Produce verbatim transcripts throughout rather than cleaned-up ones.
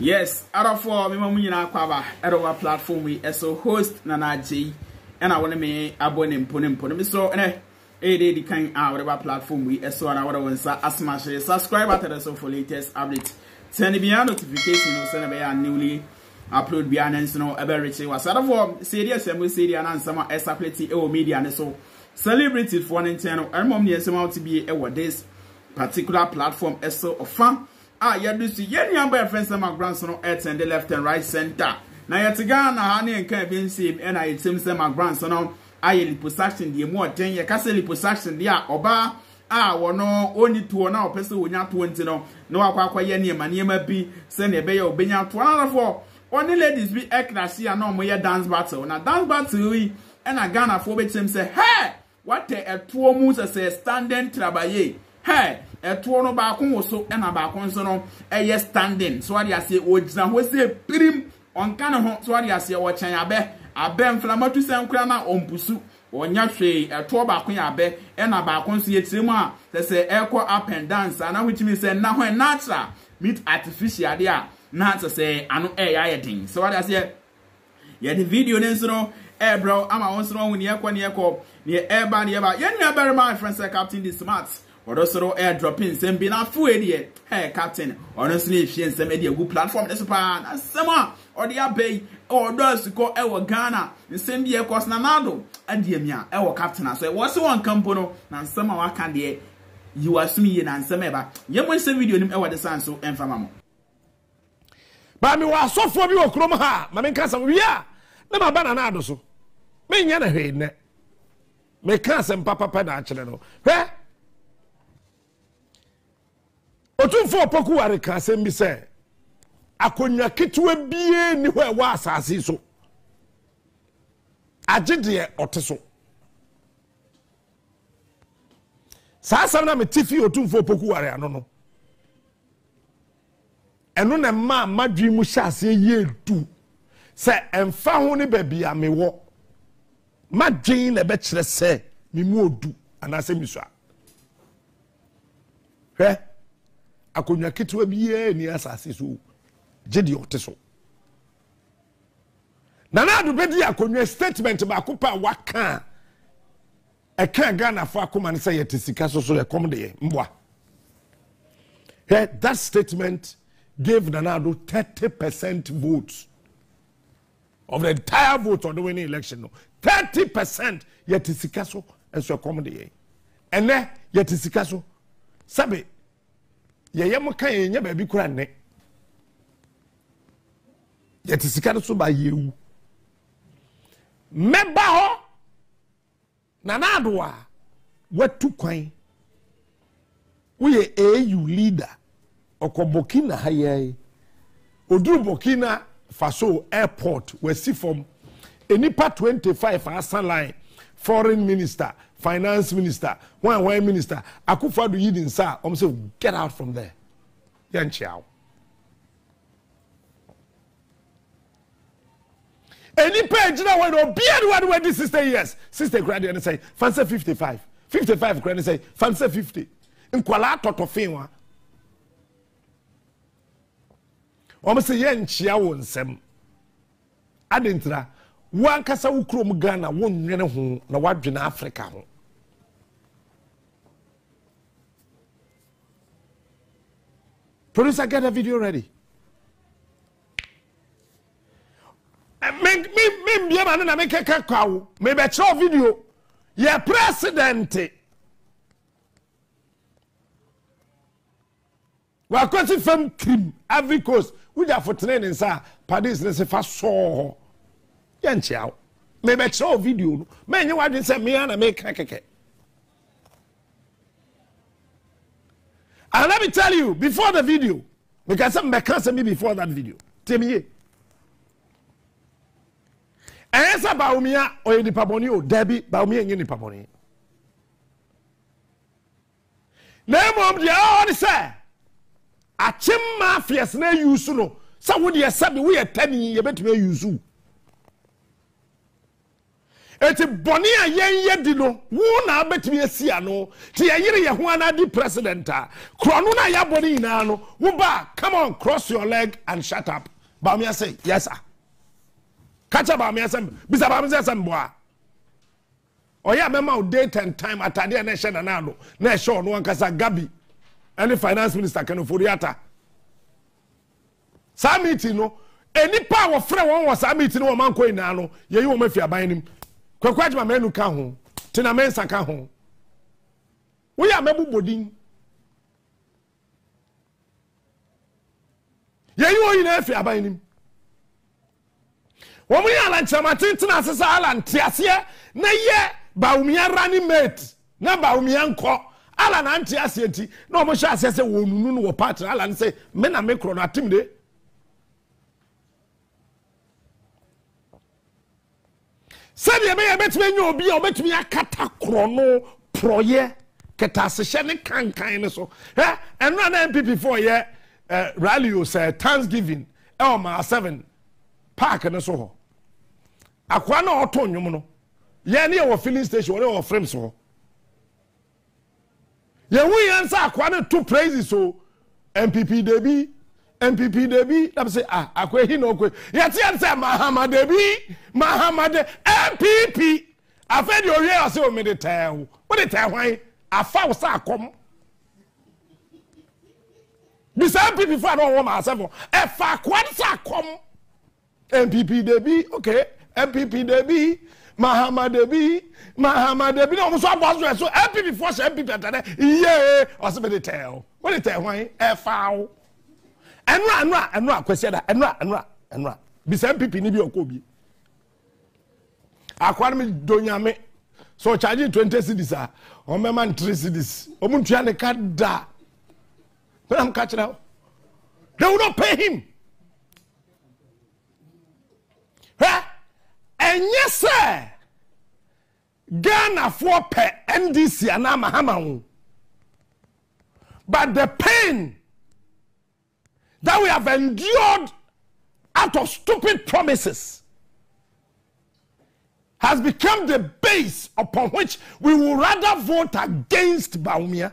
Yes, out of four, me mamu yina kwaba. Out of our platform, we so host nanaji. And I want to me abone mpone mpone. Me so eh, eh de di kind out of our platform we so and I want to wanna smash it. Subscribe to the so for latest update. Send me a notification or send me a newly upload behind and snow ever rich. Was out of four, serious and we see and some esapletti or media and so celebrated for an internal and mom near some to be a this particular platform so of fun. Ah, you do see any number of friends and my grandson on earth and the left and right center. Now, you're to Ghana, honey, and can't be seen. And I seems that my grandson on iron possession, the more ten year castle possession, the oba. Ah, well, no, only two or now, person will not want to know. No, I'll quite any money, maybe send a bay or been out to another four. Only ladies be a classy and no more dance battle. Now, dance battle, and a Ghana phobic him say, hey, what a poor moose says, standing trabaye. Hey, a tuono bakun or so, and a bakun sono, a yes standing. So I say, oh, Jan was a prim on Canahon, so I say, or Chinabe, a ben flammatu Sam Crana on Pusu, or Yashe, a tour bakun abe, and a bakun see Tima, that say echo up and dance, and I which means now when Natsa meet artificial there, Natsa say, I know A I thing. So I say, yet the video then sono. Eh bro, I'm a once wrong when you echo near cop near air by nearby. Yen ya better my friends are captain the smarts. Or also air dropping, same being a fool idea. Hey, Captain, honestly, if she and some idea good platform, that's a pan, summer, or the abbey, or those to call our Ghana, the same year cost Nanado, and dear me, our captain. I said, what's one company, and some of our candy, you are smearing and some ever. You want some video, you ever the sun so infamous. But me was so for you, Cromaha, my main cousin, we are never bananado so. Me yana head, ne? Me cousin, Papa Pedachello. Hey? Otumfo opoku ware ka se mi se akonwa ketwe bie ni ho e wa asase so agide ote so sa sam na metifi otumfo opoku ware ano no eno na ma madwi mu hyase ye du se emfa ho ne babia me wo madwi na be kire se me mu odu anase mi so hwe akonya kitwa biye ni asase so gidi ote so nana do bedi akonya statement ba kopa waka e kan Ghana fa akoma ne say yete sika so so e kom de mbwa that statement gave Nana do thirty percent votes of the entire vote on the winning election no thirty percent yete sika so and so e kom de ene yete sika so sabe ye yem kan ye nya ba bi kura ne ye ti sika no so ba yewu me ba ho na na ado a watu kwan we ye A U leader okobokina haye oduru Burkina Faso airport we see from enipa twenty-five asa line foreign minister, finance minister, one way minister, Akufo-Addo Yidin sir, I'm saying get out from there. Yan chiao. Any page now when no be anyone where this sister years, sister graduate say, fancy fifty-five, fifty-five graduate say, fancy fifty. In kwala toto finwa. I'm saying yan chiao nsem. Adentra. One kasa ukrom Ghana won nene ho na wadwena Africa ho producer get a video ready me me me bia na me keka kwawo me be show video ye president wa kwati fam cream every coast we da for training sir padis ne se fa so Yanchao. Maybe I saw a video. Man, you want to send me and I make a cake. And let me tell you, before the video, because something that can't send me before that video. Tell me. And that's about me or in the Paboni or Debbie, about me and in the Paboni. Now, Mom, you already said, I chim mafias, no use. So, would you accept we are ten years better use? Eti bonia yen yedi no wo na abetimi asia no ti yire ye ho anade presidenta krono na ya boni ina no wo ba come on cross your leg and shut up ba me say yes sir kacha ba me say bisa ba me say mboa oya mema o date and time atade na she na na no na she ono ankasa Gabi any finance minister Kanoforiata samiti no eni pa wo frɛ won wo samiti no wo manko ina no ye yi wo mafia ban nim kwakwaajima menu ka ho tina mensa ka ho wo ya mabubodin ye yo yin afi aban nim wo mu ya lan chama tintina asesa alan tiase na ye baumia rani mate na baumia nko alan antiase enti na omo hwa asese wo nunu no wo part alan se me na me kro no atimde Sabi ame betumi nyo obi obetumi akata krono proye ketasehye ne kankan ne so eh enra na M P P four ye rally o say Thanksgiving elma seven park ne so ho akwa na oto nwom no ye ne wo filling station wo wo frame so ye wi answer akwa na two praises so M P P debi M P P Debi, let me say, ah, akwe hin okwe. Yet he answer Mahama Debi, Mahama De M P P. I fed your ear so me the tell. What the tell why? I found sa come. This M P P for no one myself. If I quite sa come. M P P Debi, okay. M P P Debi, Mahama Debi, Mahama Debi. No, so I so M P P for M P P. Yeah, I said me the tell. What the tell why? If I Enra enra enra kwese da enra enra enra bi se M P P ni bi okobi akwara me donyame so charge twenty cedis a o mema three cedis o muntua ne ka da but I'm catching out. They will not pay him ha enye se Ghana for pe N D C ana Mahama ho but the pain that we have endured out of stupid promises has become the base upon which we will rather vote against Baumia.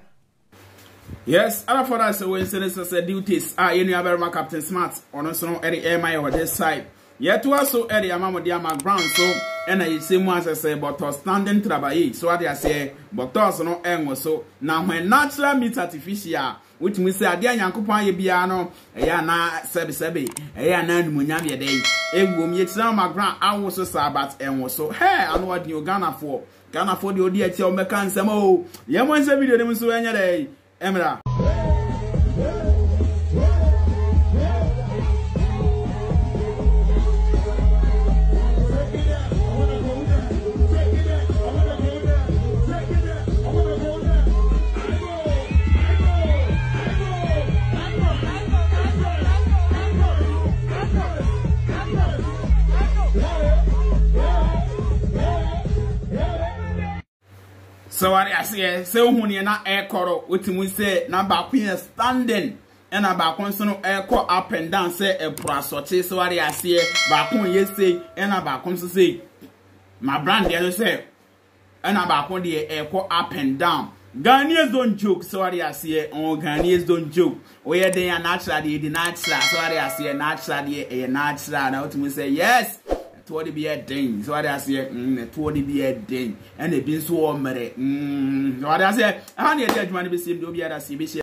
Yes, other for us, we say this as a duties. Ah, you know, very much Captain Smart, on us, no, any M I or this side. Yet, to us, so, any amount of the amount ground, so, and I see more as I say, but to standing trabaye, so I say, but to us, no, and so, now when natural meets artificial. Which means that the young couple are piano, a yana sebi sebi, a yana munyamia day. A woman, it's now my grand, I was a sabbat and was so. Hey, I know what you Ghana for. Ghana for the O D at your mechanism. Oh, you want to be the Musuanya day, Emra. So what I say, so when you're not air coro, which we say, now back when you're standing, and about constant air call up and down, say a prasote, so what I say, back when you say, and about constant say, my brand, the other say, and about when the air call up and down. Ghanaians don't joke, so what I say, oh, Ghanaians don't joke. Where they are natural, they are natural, so what I say, natural, they are natural, now to me say, yes. Toward be a ding, so I say, mm, toward be a ding, and it be so merry. Mm, so I say, I need a judgment to be seen to be at a C B C.